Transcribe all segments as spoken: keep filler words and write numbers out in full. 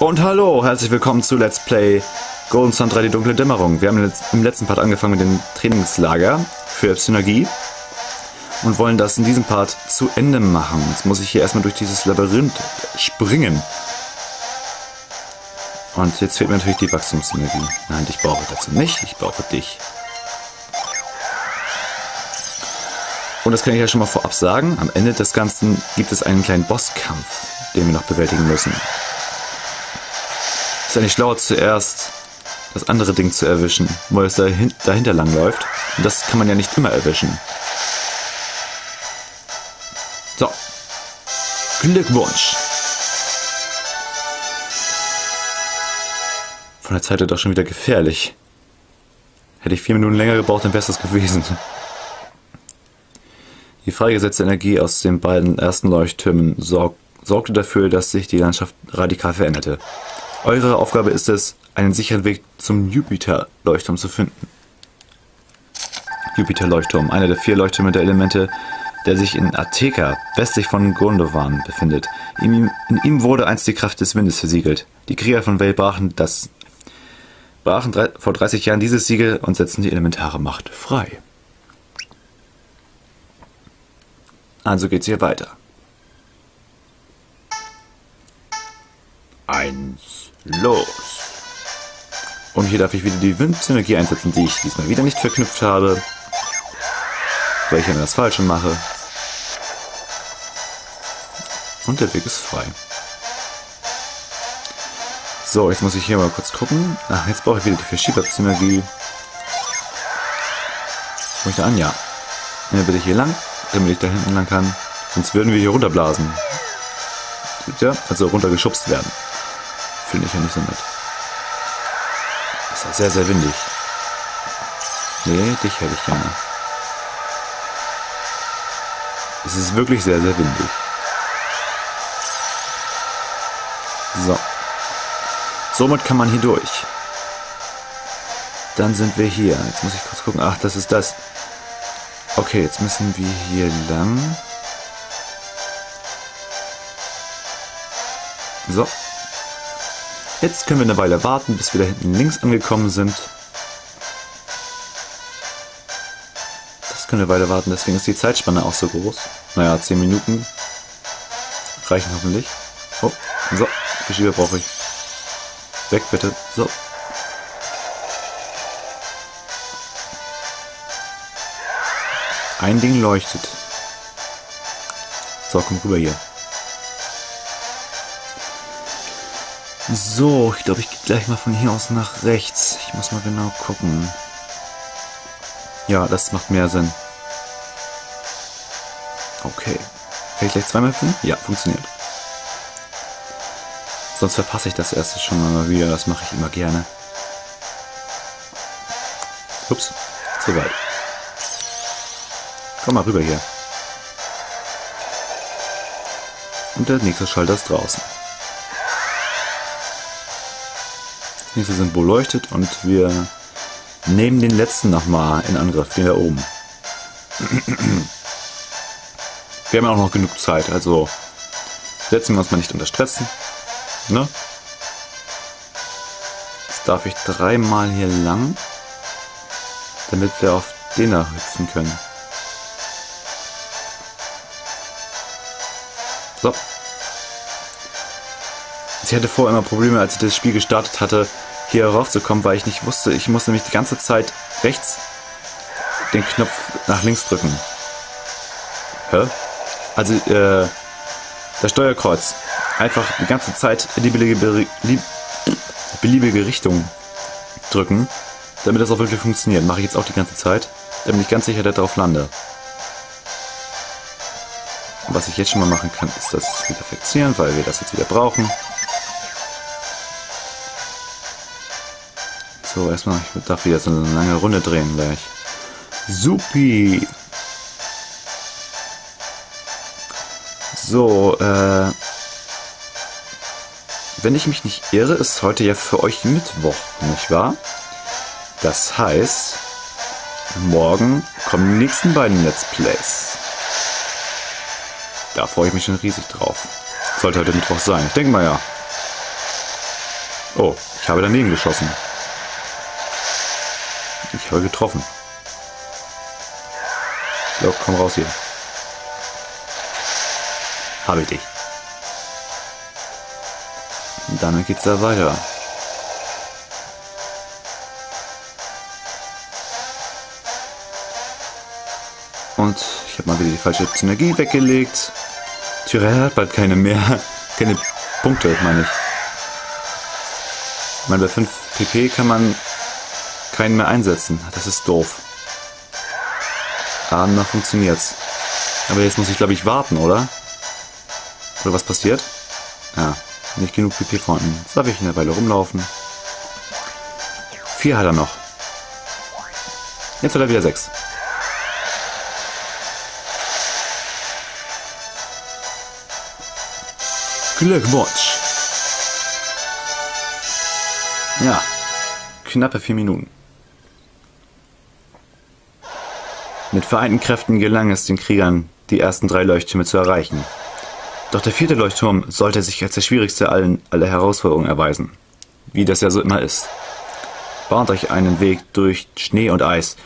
Und hallo, herzlich willkommen zu Let's Play Golden Sun drei, die dunkle Dämmerung. Wir haben im letzten Part angefangen mit dem Trainingslager für Synergie und wollen das in diesem Part zu Ende machen. Jetzt muss ich hier erstmal durch dieses Labyrinth springen. Und jetzt fehlt mir natürlich die Wachstumspsynergie. Nein, ich brauche dazu nicht, ich brauche dich. Und das kann ich ja schon mal vorab sagen, am Ende des Ganzen gibt es einen kleinen Bosskampf, den wir noch bewältigen müssen. Ist ja nicht schlauer, zuerst das andere Ding zu erwischen, weil es dahinter lang läuft. Und das kann man ja nicht immer erwischen. So. Glückwunsch! Von der Zeit her doch schon wieder gefährlich. Hätte ich vier Minuten länger gebraucht, dann wäre es das gewesen. Die freigesetzte Energie aus den beiden ersten Leuchttürmen sorg sorgte dafür, dass sich die Landschaft radikal veränderte. Eure Aufgabe ist es, einen sicheren Weg zum Jupiter-Leuchtturm zu finden. Jupiter-Leuchtturm, einer der vier Leuchttürme der Elemente, der sich in Ateca, westlich von Gondovan, befindet. In ihm wurde einst die Kraft des Windes versiegelt. Die Krieger von Vale brachen, das, brachen drei, vor dreißig Jahren dieses Siegel und setzten die elementare Macht frei. Also geht's hier weiter. Eins, los! Und hier darf ich wieder die Wind-Synergie einsetzen, die ich diesmal wieder nicht verknüpft habe, weil ich immer das Falsche mache. Und der Weg ist frei. So, jetzt muss ich hier mal kurz gucken. Ach, jetzt brauche ich wieder die Verschieber-Synergie. Wo ich da an? Ja. Dann bitte hier lang, damit ich da hinten lang kann. Sonst würden wir hier runterblasen. Ja, also runtergeschubst werden. Finde ich ja nicht so nett. Ist ja sehr, sehr windig. Nee, dich hätte ich gerne. Es ist wirklich sehr, sehr windig. So. Somit kann man hier durch. Dann sind wir hier. Jetzt muss ich kurz gucken. Ach, das ist das. Okay, jetzt müssen wir hier lang. So. Jetzt können wir eine Weile warten, bis wir da hinten links angekommen sind. Das können wir eine Weile warten, deswegen ist die Zeitspanne auch so groß. Naja, zehn Minuten reichen hoffentlich. Oh, so, Verschieber brauche ich. Weg bitte, so. Ein Ding leuchtet. So, komm rüber hier. So, ich glaube, ich gehe gleich mal von hier aus nach rechts. Ich muss mal genau gucken. Ja, das macht mehr Sinn. Okay. Kann ich gleich zweimal finden? Ja, funktioniert. Sonst verpasse ich das erste schon mal wieder. Das mache ich immer gerne. Ups, zu weit. Komm mal rüber hier. Und der nächste Schalter ist draußen. Das nächste Symbol leuchtet und wir nehmen den letzten nochmal in Angriff, den da oben. Wir haben ja auch noch genug Zeit, also setzen wir uns mal nicht unter Stress. Ne? Jetzt darf ich dreimal hier lang, damit wir auf den da hüpfen können. So. Ich hatte vorher immer Probleme, als ich das Spiel gestartet hatte, hier raufzukommen, weil ich nicht wusste. Ich musste nämlich die ganze Zeit rechts den Knopf nach links drücken. Hä? Also, äh, das Steuerkreuz. Einfach die ganze Zeit in die beliebige, beliebige Richtung drücken, damit das auch wirklich funktioniert. Mache ich jetzt auch die ganze Zeit, damit ich ganz sicher darauf lande. Und was ich jetzt schon mal machen kann, ist das wieder fixieren, weil wir das jetzt wieder brauchen. So, erstmal, ich darf wieder so eine lange Runde drehen gleich. Supi! So, äh... wenn ich mich nicht irre, ist heute ja für euch Mittwoch, nicht wahr? Das heißt, morgen kommen die nächsten beiden Let's Plays. Da freue ich mich schon riesig drauf. Sollte heute Mittwoch sein, ich denke mal ja. Oh, ich habe daneben geschossen. Ich habe getroffen. So, komm raus hier. Habe ich dich. Und damit geht's da weiter. Und ich habe mal wieder die falsche Synergie weggelegt. Tyrael hat bald keine mehr. Keine Punkte, meine ich. Ich meine, bei fünf P P kann man keinen mehr einsetzen. Das ist doof. Ah, noch funktioniert's. Aber jetzt muss ich, glaube ich, warten, oder? Oder was passiert? Ja, nicht genug P P vorhanden. Jetzt darf ich eine Weile rumlaufen. Vier hat er noch. Jetzt hat er wieder sechs. Glückwunsch! Ja, knappe vier Minuten. Mit vereinten Kräften gelang es den Kriegern, die ersten drei Leuchttürme zu erreichen. Doch der vierte Leuchtturm sollte sich als der schwierigste allen aller Herausforderungen erweisen. Wie das ja so immer ist. Bahnt euch einen Weg durch Schnee und Eis,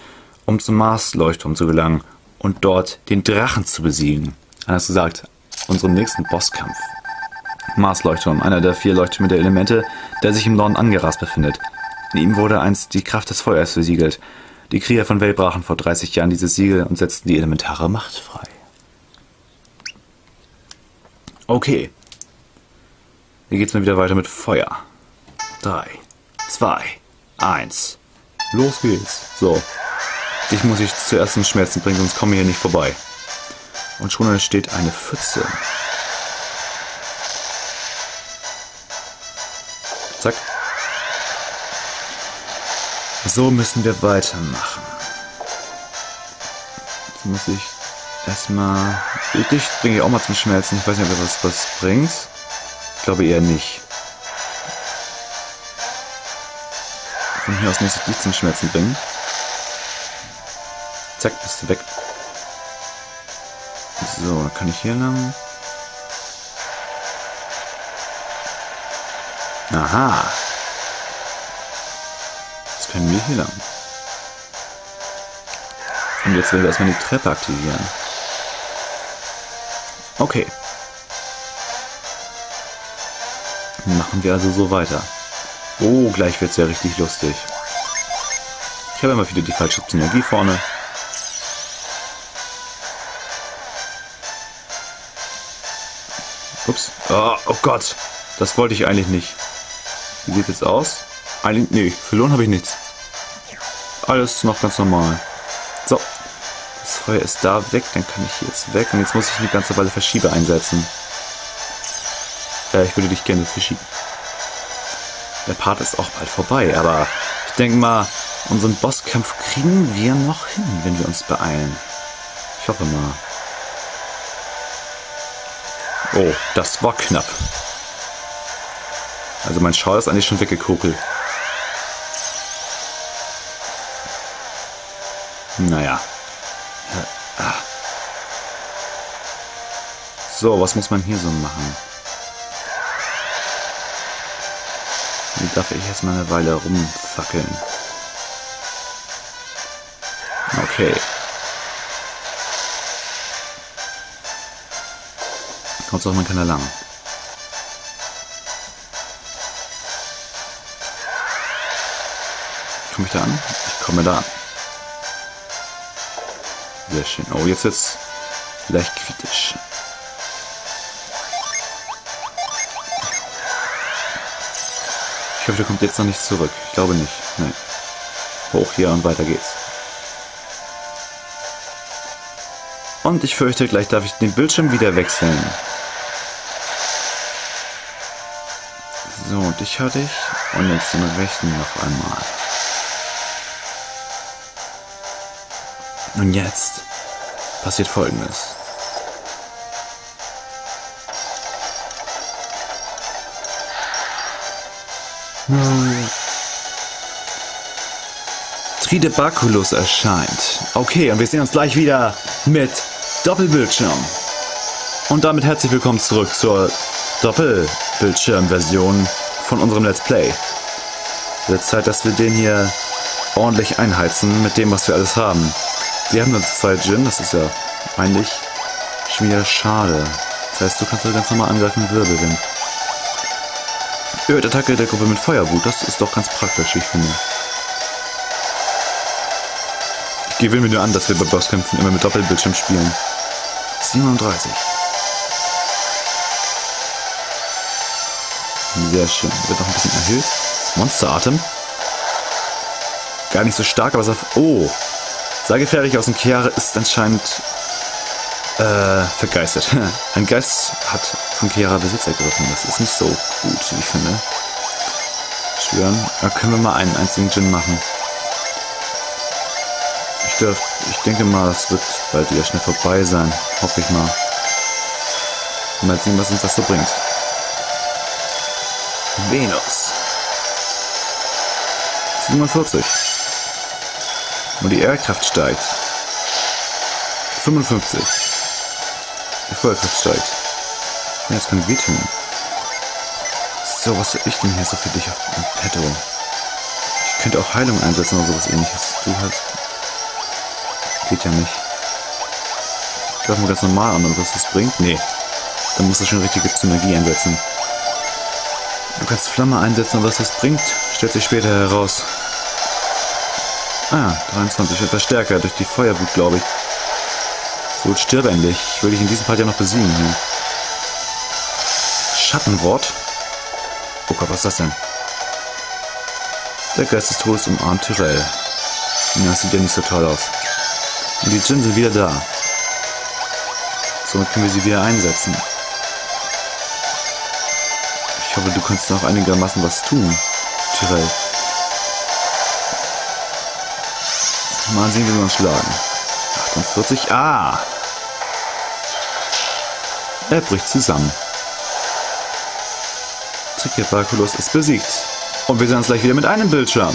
um zum Marsleuchtturm zu gelangen und dort den Drachen zu besiegen. Anders gesagt, unserem nächsten Bosskampf. Marsleuchtturm, einer der vier Leuchttürme der Elemente, der sich im Norden Angeras befindet. In ihm wurde einst die Kraft des Feuers besiegelt. Die Krieger von Vale brachen vor dreißig Jahren dieses Siegel und setzten die elementare Macht frei. Okay. Hier geht's mal wieder weiter mit Feuer. drei, zwei, eins. Los geht's. So. Dich muss ich zuerst in Schmerzen bringen, sonst komme ich hier nicht vorbei. Und schon entsteht eine Pfütze. Zack. So müssen wir weitermachen. Jetzt muss ich erstmal... Dich bringe ich auch mal zum Schmelzen. Ich weiß nicht, ob das was bringt. Ich glaube eher nicht. Von hier aus muss ich dich zum Schmelzen bringen. Zack, bist du weg. So, dann kann ich hier lang... Aha. Jetzt können wir hier lang. Und jetzt werden wir erstmal die Treppe aktivieren. Okay. Machen wir also so weiter. Oh, gleich wird's ja richtig lustig. Ich habe immer wieder die falsche Synergie vorne. Ups. Oh, oh Gott. Das wollte ich eigentlich nicht. Wie sieht es aus? Eigentlich, nee, verloren habe ich nichts. Alles noch ganz normal. So, das Feuer ist da weg, dann kann ich jetzt weg. Und jetzt muss ich eine ganze Weile Verschieber einsetzen. Äh, ich würde dich gerne verschieben. Der Part ist auch bald vorbei, aber ich denke mal, unseren Bosskampf kriegen wir noch hin, wenn wir uns beeilen. Ich hoffe mal. Oh, das war knapp. Also mein Schal ist eigentlich schon weggekokelt. Naja. So, was muss man hier so machen? Hier darf ich erstmal eine Weile rumfackeln. Okay. Kommt auch, man kann da lang. Komme ich da an? Ich komme da an. Sehr schön. Oh, jetzt wird's leicht kritisch. Ich hoffe, der kommt jetzt noch nicht zurück. Ich glaube nicht. Nein. Hoch hier und weiter geht's. Und ich fürchte, gleich darf ich den Bildschirm wieder wechseln. So, und ich hatte ich. Und jetzt den rechten noch einmal. Und jetzt passiert Folgendes. Hm. Tridebakulus erscheint. Okay, und wir sehen uns gleich wieder mit Doppelbildschirm. Und damit herzlich willkommen zurück zur Doppelbildschirm-Version von unserem Let's Play. Wird Zeit, dass wir den hier ordentlich einheizen mit dem, was wir alles haben. Wir haben nur zwei Djinn, das ist ja eigentlich schon wieder schade. Das heißt, du kannst ja ganz normal angreifen mit Wirbelwind. Erhöht Attacke der Gruppe mit Feuerwut, das ist doch ganz praktisch, ich finde. Ich gewöhne mir nur an, dass wir bei Bosskämpfen immer mit Doppelbildschirm spielen. siebenunddreißig. Sehr schön. Wird noch ein bisschen erhöht. Monsteratem. Gar nicht so stark, aber es auf. Oh! Sehr gefährlich aus dem Kehra ist anscheinend äh, vergeistert. Ein Geist hat von Kehra Besitz ergriffen. Das ist nicht so gut, wie ich finde. Schwören. Da können wir mal einen einzigen Djinn machen. Ich, dürf, ich denke mal, das wird bald wieder schnell vorbei sein. Hoffe ich mal. Mal sehen, was uns das so bringt. Venus. siebenundvierzig. Und die Erdkraft steigt. fünfundfünfzig. Die Feuerkraft steigt. Ja, jetzt können wir tun. So, was hab ich denn hier so für dich auf dem Petto? Ich könnte auch Heilung einsetzen oder sowas ähnliches. Du hast. Geht ja nicht. Ich werfe mal ganz normal an und was das bringt? Nee. Dann musst du schon richtige Synergie einsetzen. Du kannst Flamme einsetzen und was das bringt, stellt sich später heraus. Ah, dreiundzwanzig, etwas stärker durch die Feuerwut, glaube ich. So, stirb endlich. Ich will dich in diesem Part ja noch besiegen. Hm. Schattenwort? Oh Gott, was ist das denn? Der Geist des Todes umarmt Tyrell. Ja, das sieht ja nicht so toll aus. Und die Djinn sind wieder da. Somit können wir sie wieder einsetzen. Ich hoffe, du kannst noch einigermaßen was tun, Tyrell. Mal sehen, wie wir uns schlagen. achtundvierzig. Ah! Er bricht zusammen. Tridebakulus ist besiegt. Und wir sehen uns gleich wieder mit einem Bildschirm.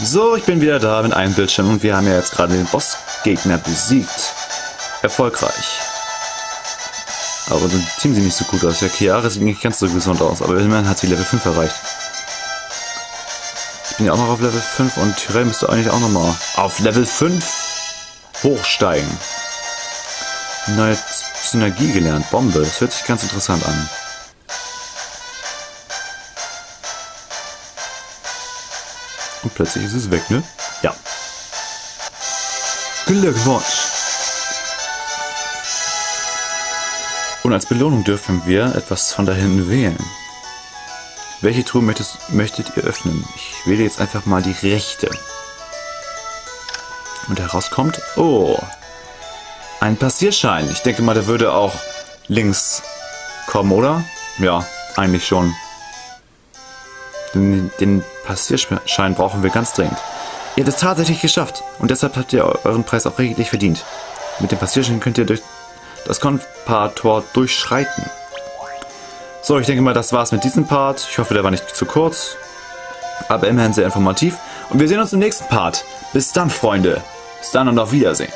So, ich bin wieder da mit einem Bildschirm. Und wir haben ja jetzt gerade den Bossgegner besiegt. Erfolgreich. Aber unser Team sieht nicht so gut aus. Ja, Kehra sieht nicht ganz so gesund aus. Aber immerhin hat sie Level fünf erreicht. Ich bin ja auch noch auf Level fünf und Tyrell müsste eigentlich auch nochmal auf Level fünf hochsteigen. Neue Synergie gelernt. Bombe. Das hört sich ganz interessant an. Und plötzlich ist es weg, ne? Ja. Glückwunsch. Und als Belohnung dürfen wir etwas von dahin wählen. Welche Truhe möchtest, möchtet ihr öffnen? Ich wähle jetzt einfach mal die rechte. Und herauskommt, oh, ein Passierschein. Ich denke mal, der würde auch links kommen, oder? Ja, eigentlich schon. Den, den Passierschein brauchen wir ganz dringend. Ihr habt es tatsächlich geschafft und deshalb habt ihr euren Preis auch richtig verdient. Mit dem Passierschein könnt ihr durch das Konfettotor durchschreiten. So, ich denke mal, das war's mit diesem Part. Ich hoffe, der war nicht zu kurz, aber immerhin sehr informativ. Und wir sehen uns im nächsten Part. Bis dann, Freunde. Bis dann und auf Wiedersehen.